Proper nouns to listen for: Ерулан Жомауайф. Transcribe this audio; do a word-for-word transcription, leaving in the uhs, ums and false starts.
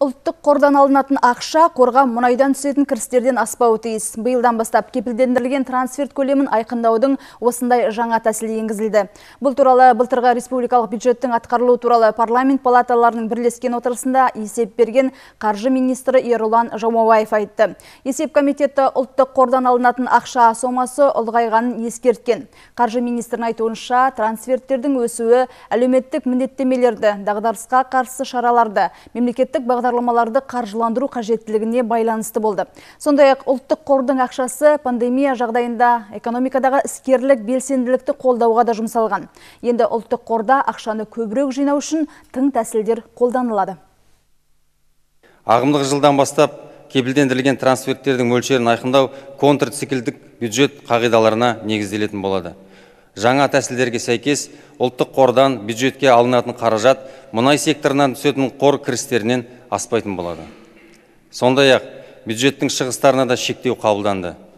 ұлттық қордан алынатын ақша қорға мұнайдан түсетін кірістерден аспауы тиіс. Биылдан бастап кепілдендірілген трансферт көлемін айқындаудың осындай жаңа тәсілі енгізілді. Бұл туралы былтырғы республикалық бюджеттің атқарылуы туралы парламент палаталарының бірлескен отырысында есеп берген қаржы министрі Ерулан Жомауайф айтты. Есеп комитеті ұлттық қордан алынатын ақша сомасы ұлғайғанын ескерткен. Қаржы министрінің айтуынша, трансферттердің өсуі әлеуметтік міндеттемелерді, дағдарысқа қарсы шараларды, мемлекеттік бағдарламаларды қаржыландыру қажеттілігіне байланысты болды. Сондай-ақ ұлттық қордың ақшасы пандемия жағдайында экономикадағы іскерлік белсенділікті қолдауға да жұмсалған. Енді ұлттық қорда ақшаны көбірек жинау үшін тың тәсілдер қолданылады. Ағымдағы жылдан бастап кепілдендірілген трансферттердің мөлшерін айқындау контрциклдік бюджет қағидаларына негізделетін болады. Жаңа тәсілдерге сәйкес, ұлттық қордан бюджетке алынатын қаражат мұнай секторынан түсетін қор кірістерінен аспайтын болады. Сондай-ақ, бюджеттің шығыстарына да шектеу қабылданды.